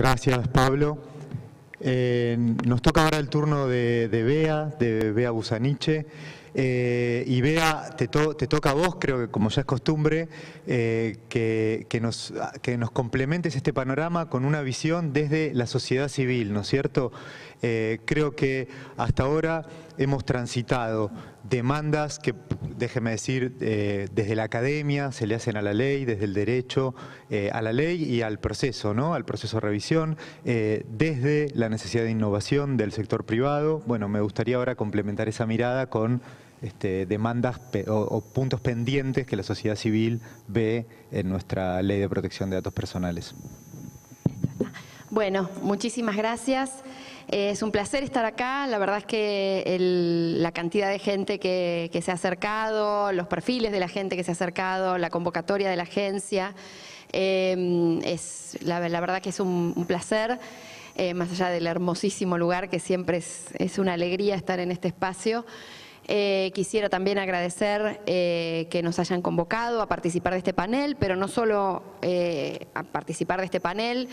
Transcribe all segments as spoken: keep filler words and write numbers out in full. Gracias, Pablo. Eh, nos toca ahora el turno de, de Bea, de Bea Busaniche. Eh, y Bea, te, to, te toca a vos, creo que como ya es costumbre, eh, que, que, nos, que nos complementes este panorama con una visión desde la sociedad civil, ¿no es cierto? Eh, creo que hasta ahora hemos transitado demandas que, déjeme decir, eh, desde la academia se le hacen a la ley, desde el derecho eh, a la ley y al proceso, ¿no? Al proceso de revisión, eh, desde la necesidad de innovación del sector privado. Bueno, me gustaría ahora complementar esa mirada con este, demandas o, o puntos pendientes que la sociedad civil ve en nuestra Ley de Protección de Datos Personales. Bueno, muchísimas gracias. Es un placer estar acá, la verdad es que el, la cantidad de gente que, que se ha acercado, los perfiles de la gente que se ha acercado, la convocatoria de la agencia, eh, es la, la verdad que es un, un placer, eh, más allá del hermosísimo lugar que siempre es, es una alegría estar en este espacio. Eh, quisiera también agradecer eh, que nos hayan convocado a participar de este panel, pero no solo eh, a participar de este panel,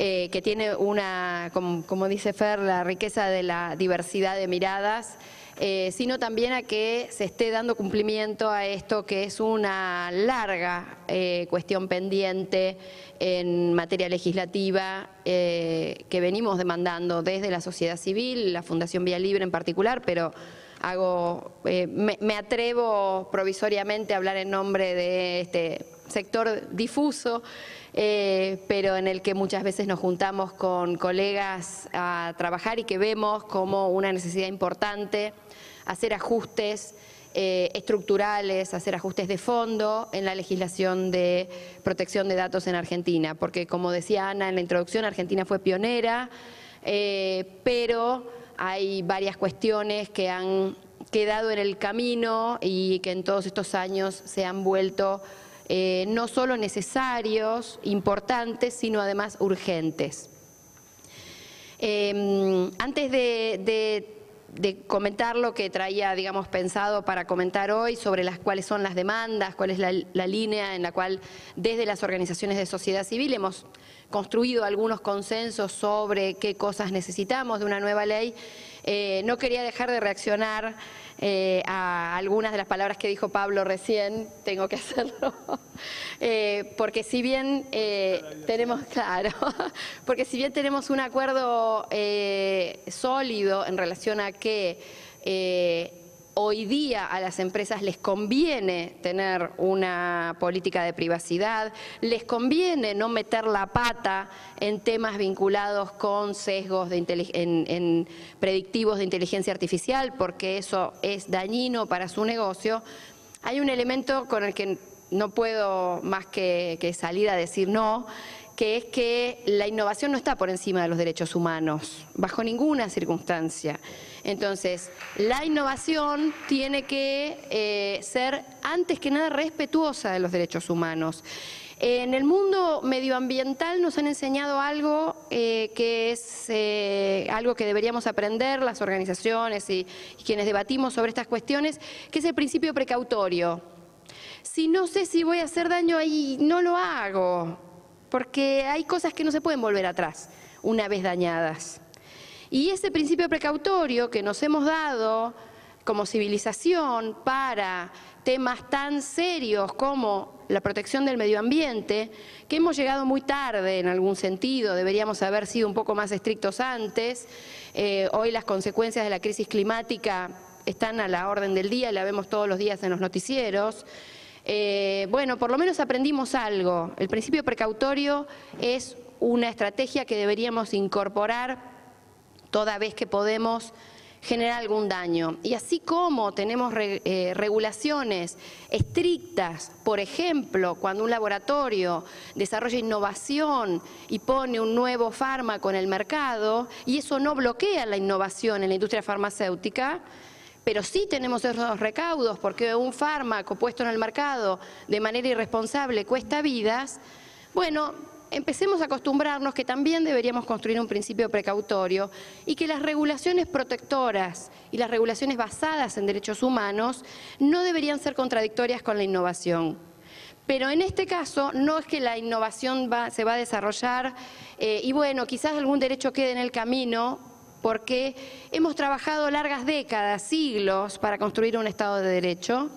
Eh, que tiene una, como, como dice Fer, la riqueza de la diversidad de miradas, eh, sino también a que se esté dando cumplimiento a esto que es una larga eh, cuestión pendiente en materia legislativa eh, que venimos demandando desde la sociedad civil, la Fundación Vía Libre en particular, pero hago, eh, me, me atrevo provisoriamente a hablar en nombre de este sector difuso, eh, pero en el que muchas veces nos juntamos con colegas a trabajar y que vemos como una necesidad importante hacer ajustes eh, estructurales, hacer ajustes de fondo en la legislación de protección de datos en Argentina, porque como decía Ana en la introducción, Argentina fue pionera, eh, pero hay varias cuestiones que han quedado en el camino y que en todos estos años se han vuelto Eh, no solo necesarios, importantes, sino además urgentes. Eh, antes de, de, de comentar lo que traía, digamos, pensado para comentar hoy sobre las cuáles son las demandas, cuál es la, la línea en la cual desde las organizaciones de sociedad civil hemos construido algunos consensos sobre qué cosas necesitamos de una nueva ley, eh, no quería dejar de reaccionar Eh, a algunas de las palabras que dijo Pablo recién, tengo que hacerlo, eh, porque si bien eh, tenemos, claro, porque si bien tenemos un acuerdo eh, sólido en relación a que eh, hoy día a las empresas les conviene tener una política de privacidad, les conviene no meter la pata en temas vinculados con sesgos de en, en predictivos de inteligencia artificial, porque eso es dañino para su negocio. Hay un elemento con el que no puedo más que, que salir a decir no, que es que la innovación no está por encima de los derechos humanos, bajo ninguna circunstancia. Entonces, la innovación tiene que eh, ser, antes que nada, respetuosa de los derechos humanos. En el mundo medioambiental nos han enseñado algo eh, que es eh, algo que deberíamos aprender las organizaciones y, y quienes debatimos sobre estas cuestiones, que es el principio precautorio. Si no sé si voy a hacer daño ahí, no lo hago, porque hay cosas que no se pueden volver atrás una vez dañadas. Y ese principio precautorio que nos hemos dado como civilización para temas tan serios como la protección del medio ambiente, que hemos llegado muy tarde en algún sentido, deberíamos haber sido un poco más estrictos antes. Eh, hoy las consecuencias de la crisis climática están a la orden del día, la vemos todos los días en los noticieros. Eh, bueno, por lo menos aprendimos algo. El principio precautorio es una estrategia que deberíamos incorporar toda vez que podemos generar algún daño. Y así como tenemos re, eh, regulaciones estrictas, por ejemplo, cuando un laboratorio desarrolla innovación y pone un nuevo fármaco en el mercado, y eso no bloquea la innovación en la industria farmacéutica, pero sí tenemos esos recaudos porque un fármaco puesto en el mercado de manera irresponsable cuesta vidas, bueno, empecemos a acostumbrarnos que también deberíamos construir un principio precautorio y que las regulaciones protectoras y las regulaciones basadas en derechos humanos no deberían ser contradictorias con la innovación. Pero en este caso no es que la innovación va, se va a desarrollar eh, y bueno, quizás algún derecho quede en el camino, porque hemos trabajado largas décadas, siglos, para construir un Estado de Derecho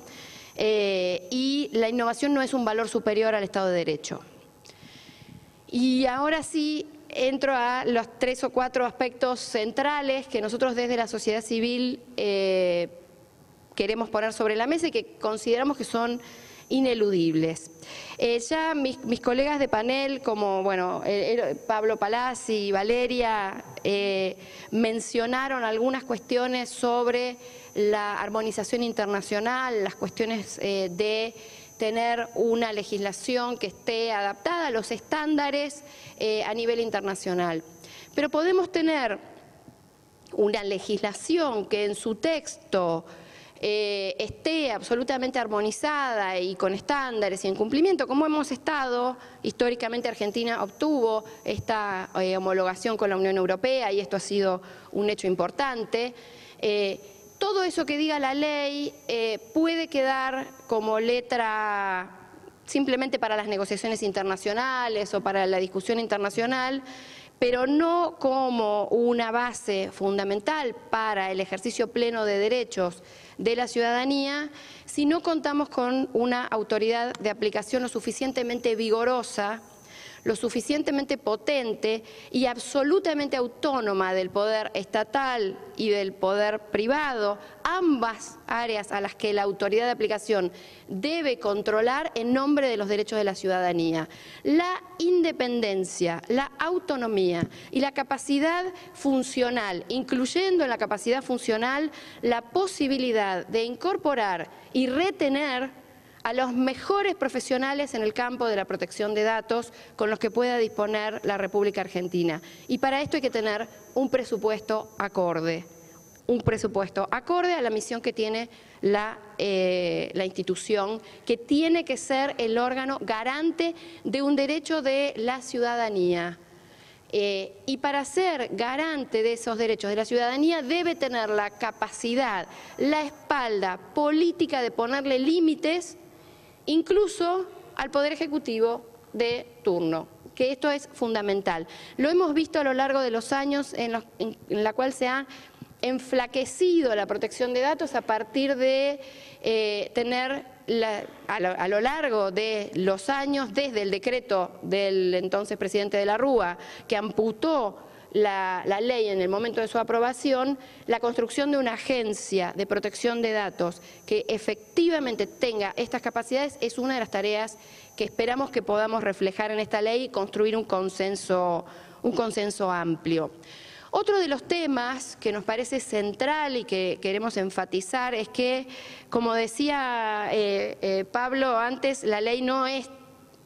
eh, y la innovación no es un valor superior al Estado de Derecho. Y ahora sí entro a los tres o cuatro aspectos centrales que nosotros desde la sociedad civil eh, queremos poner sobre la mesa y que consideramos que son ineludibles. Eh, ya mis, mis colegas de panel, como bueno, eh, Pablo Palazzi y Valeria, eh, mencionaron algunas cuestiones sobre la armonización internacional, las cuestiones eh, de tener una legislación que esté adaptada a los estándares eh, a nivel internacional. Pero podemos tener una legislación que en su texto Eh, esté absolutamente armonizada y con estándares y en cumplimiento, como hemos estado, históricamente Argentina obtuvo esta eh, homologación con la Unión Europea y esto ha sido un hecho importante. Eh, todo eso que diga la ley eh, puede quedar como letra simplemente para las negociaciones internacionales o para la discusión internacional, pero no como una base fundamental para el ejercicio pleno de derechos de la ciudadanía, si no contamos con una autoridad de aplicación lo suficientemente vigorosa, lo suficientemente potente y absolutamente autónoma del poder estatal y del poder privado, ambas áreas a las que la autoridad de aplicación debe controlar en nombre de los derechos de la ciudadanía. La independencia, la autonomía y la capacidad funcional, incluyendo en la capacidad funcional la posibilidad de incorporar y retener a los mejores profesionales en el campo de la protección de datos con los que pueda disponer la República Argentina. Y para esto hay que tener un presupuesto acorde, un presupuesto acorde a la misión que tiene la, eh, la institución, que tiene que ser el órgano garante de un derecho de la ciudadanía. Eh, y para ser garante de esos derechos de la ciudadanía debe tener la capacidad, la espalda política de ponerle límites incluso al Poder Ejecutivo de turno, que esto es fundamental. Lo hemos visto a lo largo de los años en, los, en, en la cual se ha enflaquecido la protección de datos a partir de eh, tener la, a, lo, a lo largo de los años, desde el decreto del entonces presidente de la Rúa, que amputó la, la ley en el momento de su aprobación, la construcción de una agencia de protección de datos que efectivamente tenga estas capacidades es una de las tareas que esperamos que podamos reflejar en esta ley y construir un consenso, un consenso amplio. Otro de los temas que nos parece central y que queremos enfatizar es que, como decía eh, eh, Pablo antes, la ley no es,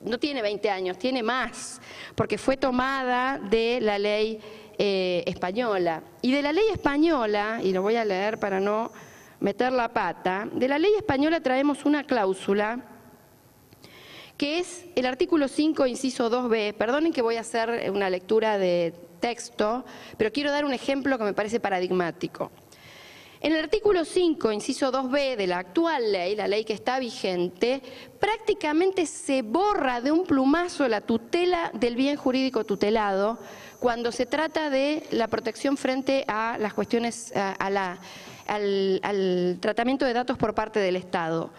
no tiene veinte años, tiene más, porque fue tomada de la ley eh, española. Y de la ley española, y lo voy a leer para no meter la pata, de la ley española traemos una cláusula que es el artículo cinco, inciso dos B, perdonen que voy a hacer una lectura de texto, pero quiero dar un ejemplo que me parece paradigmático. En el artículo cinco, inciso dos B de la actual ley, la ley que está vigente, prácticamente se borra de un plumazo la tutela del bien jurídico tutelado cuando se trata de la protección frente a las cuestiones, a, a la, al, al tratamiento de datos por parte del Estado.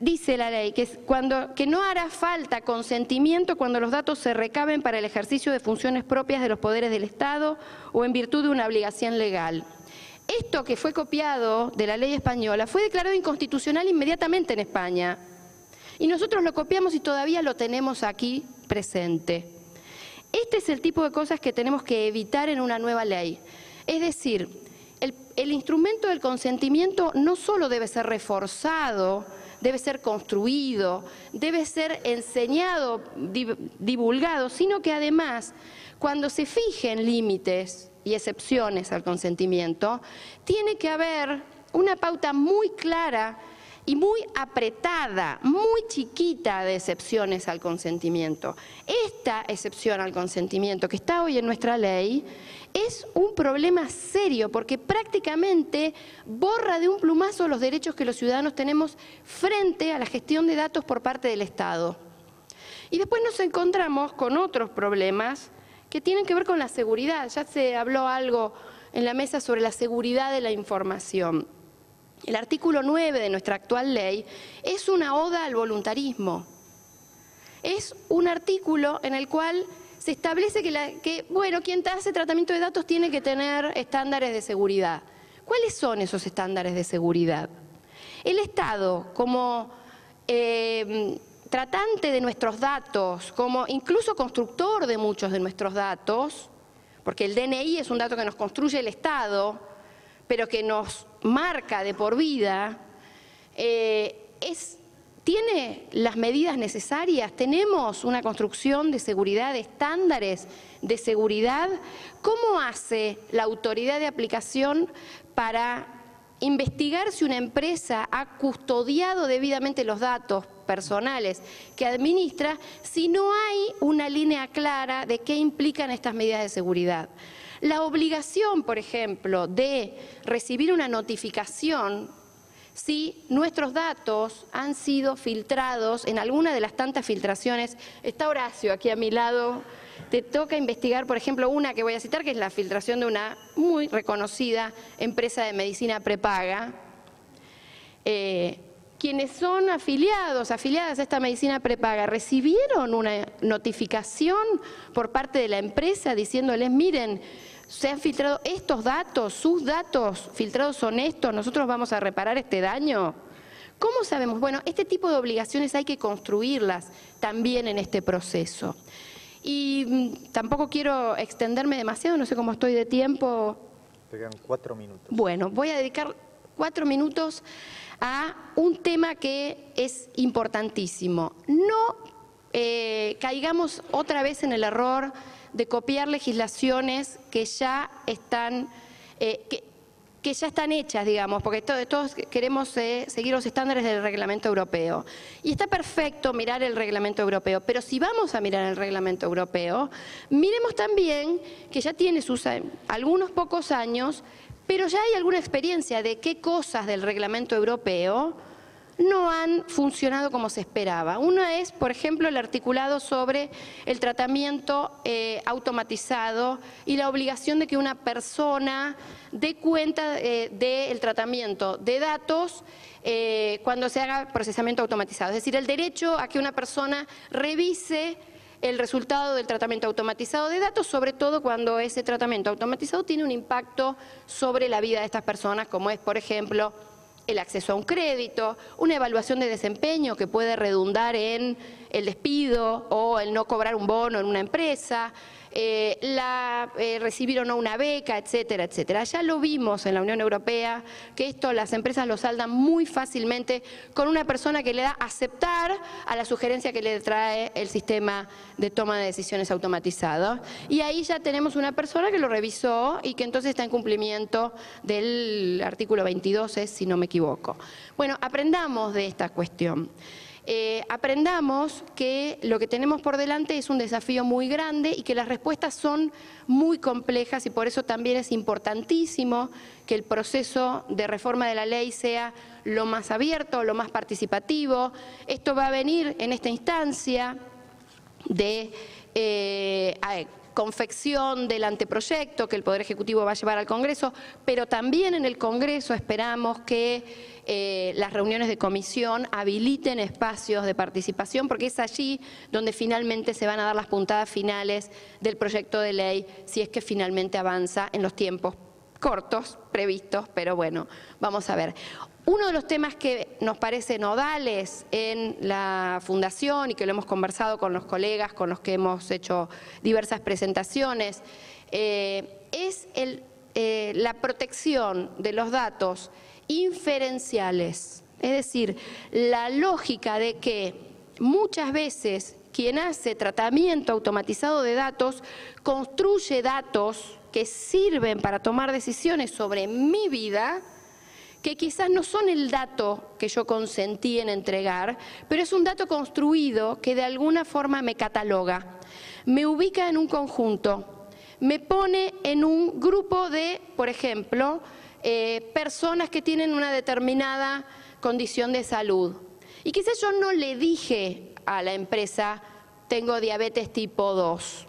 Dice la ley que, cuando, que no hará falta consentimiento cuando los datos se recaben para el ejercicio de funciones propias de los poderes del Estado o en virtud de una obligación legal. Esto que fue copiado de la ley española fue declarado inconstitucional inmediatamente en España. Y nosotros lo copiamos y todavía lo tenemos aquí presente. Este es el tipo de cosas que tenemos que evitar en una nueva ley. Es decir, el, el instrumento del consentimiento no solo debe ser reforzado, debe ser construido, debe ser enseñado, divulgado, sino que además, cuando se fijen límites y excepciones al consentimiento, tiene que haber una pauta muy clara y muy apretada, muy chiquita de excepciones al consentimiento. Esta excepción al consentimiento que está hoy en nuestra ley es un problema serio porque prácticamente borra de un plumazo los derechos que los ciudadanos tenemos frente a la gestión de datos por parte del Estado. Y después nos encontramos con otros problemas que tienen que ver con la seguridad. Ya se habló algo en la mesa sobre la seguridad de la información. El artículo nueve de nuestra actual ley es una oda al voluntarismo. Es un artículo en el cual se establece que, la, que bueno, quien hace tratamiento de datos tiene que tener estándares de seguridad. ¿Cuáles son esos estándares de seguridad? El Estado, como eh, tratante de nuestros datos, como incluso constructor de muchos de nuestros datos, porque el D N I es un dato que nos construye el Estado, pero que nos marca de por vida, eh, es, ¿tiene las medidas necesarias? ¿Tenemos una construcción de seguridad, de estándares de seguridad? ¿Cómo hace la autoridad de aplicación para investigar si una empresa ha custodiado debidamente los datos personales que administra si no hay una línea clara de qué implican estas medidas de seguridad? La obligación, por ejemplo, de recibir una notificación si nuestros datos han sido filtrados en alguna de las tantas filtraciones. Está Horacio aquí a mi lado. Te toca investigar, por ejemplo, una que voy a citar, que es la filtración de una muy reconocida empresa de medicina prepaga. Eh, quienes son afiliados, afiliadas a esta medicina prepaga, recibieron una notificación por parte de la empresa diciéndoles, miren, se han filtrado estos datos, sus datos filtrados son estos, nosotros vamos a reparar este daño. ¿Cómo sabemos? Bueno, este tipo de obligaciones hay que construirlas también en este proceso. Y tampoco quiero extenderme demasiado, no sé cómo estoy de tiempo. Te quedan cuatro minutos. Bueno, voy a dedicar cuatro minutos a un tema que es importantísimo. No eh, caigamos otra vez en el error de copiar legislaciones que ya están, eh, que, que ya están hechas, digamos, porque todos, todos queremos eh, seguir los estándares del reglamento europeo. Y está perfecto mirar el reglamento europeo, pero si vamos a mirar el reglamento europeo, miremos también que ya tiene sus algunos pocos años, pero ya hay alguna experiencia de qué cosas del reglamento europeo no han funcionado como se esperaba. Una es, por ejemplo, el articulado sobre el tratamiento eh, automatizado y la obligación de que una persona dé cuenta eh, del tratamiento de datos eh, cuando se haga procesamiento automatizado. Es decir, el derecho a que una persona revise el resultado del tratamiento automatizado de datos, sobre todo cuando ese tratamiento automatizado tiene un impacto sobre la vida de estas personas, como es, por ejemplo, el acceso a un crédito, una evaluación de desempeño que puede redundar en el despido o el no cobrar un bono en una empresa, eh, la, eh, recibir o no una beca, etcétera, etcétera. Ya lo vimos en la Unión Europea, que esto las empresas lo saldan muy fácilmente con una persona que le da aceptar a la sugerencia que le trae el sistema de toma de decisiones automatizado. Y ahí ya tenemos una persona que lo revisó y que entonces está en cumplimiento del artículo veintidós, es, si no me equivoco. Bueno, aprendamos de esta cuestión. Eh, aprendamos que lo que tenemos por delante es un desafío muy grande y que las respuestas son muy complejas y por eso también es importantísimo que el proceso de reforma de la ley sea lo más abierto, lo más participativo. Esto va a venir en esta instancia de eh, a, confección del anteproyecto que el Poder Ejecutivo va a llevar al Congreso, pero también en el Congreso esperamos que eh, las reuniones de comisión habiliten espacios de participación, porque es allí donde finalmente se van a dar las puntadas finales del proyecto de ley, si es que finalmente avanza en los tiempos cortos previstos, pero bueno, vamos a ver. Uno de los temas que nos parecen nodales en la Fundación y que lo hemos conversado con los colegas con los que hemos hecho diversas presentaciones, eh, es el, eh, la protección de los datos inferenciales. Es decir, la lógica de que muchas veces quien hace tratamiento automatizado de datos construye datos que sirven para tomar decisiones sobre mi vida, que quizás no son el dato que yo consentí en entregar, pero es un dato construido que de alguna forma me cataloga, me ubica en un conjunto, me pone en un grupo de, por ejemplo, eh, personas que tienen una determinada condición de salud. Y quizás yo no le dije a la empresa, tengo diabetes tipo dos.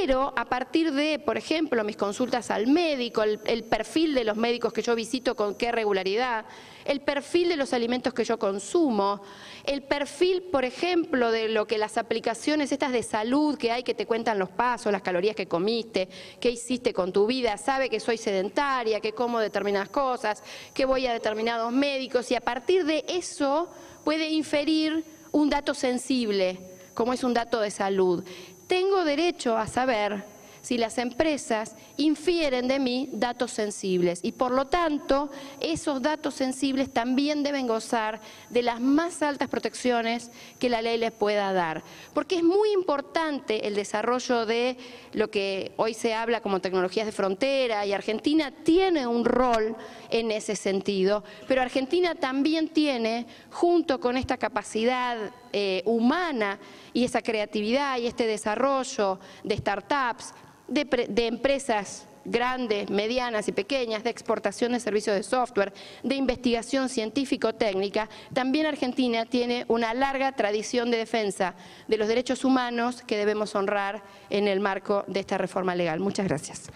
Pero a partir de, por ejemplo, mis consultas al médico, el, el perfil de los médicos que yo visito con qué regularidad, el perfil de los alimentos que yo consumo, el perfil, por ejemplo, de lo que las aplicaciones estas de salud que hay que te cuentan los pasos, las calorías que comiste, qué hiciste con tu vida, sabe que soy sedentaria, que como determinadas cosas, que voy a determinados médicos y a partir de eso puede inferir un dato sensible, como es un dato de salud. Tengo derecho a saber si las empresas infieren de mí datos sensibles y por lo tanto esos datos sensibles también deben gozar de las más altas protecciones que la ley les pueda dar. Porque es muy importante el desarrollo de lo que hoy se habla como tecnologías de frontera y Argentina tiene un rol en ese sentido, pero Argentina también tiene, junto con esta capacidad eh, humana y esa creatividad y este desarrollo de startups, De, de empresas grandes, medianas y pequeñas, de exportación de servicios de software, de investigación científico-técnica, también Argentina tiene una larga tradición de defensa de los derechos humanos que debemos honrar en el marco de esta reforma legal. Muchas gracias.